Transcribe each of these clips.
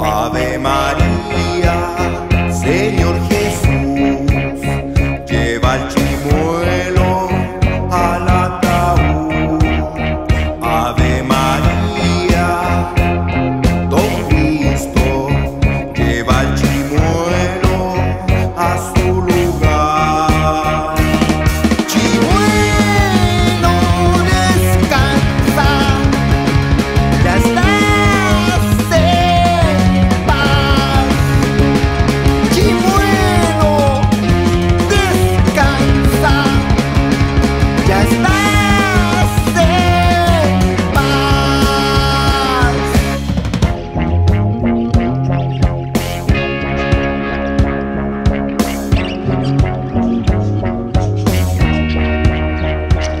Ave María, Señor Jesús, lleva el chimuelo al ataúd. Ave María, Don Cristo, lleva el chimuelo a su lugar. Chimuelo, descansa, ya estás en paz. Chimuelo, descansa, ya estás en paz.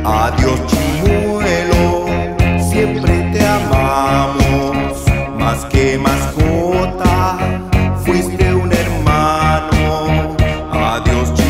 Adiós, chimuelo, siempre te amamos, más que mascota, fuiste un hermano. Adiós, chimuelo.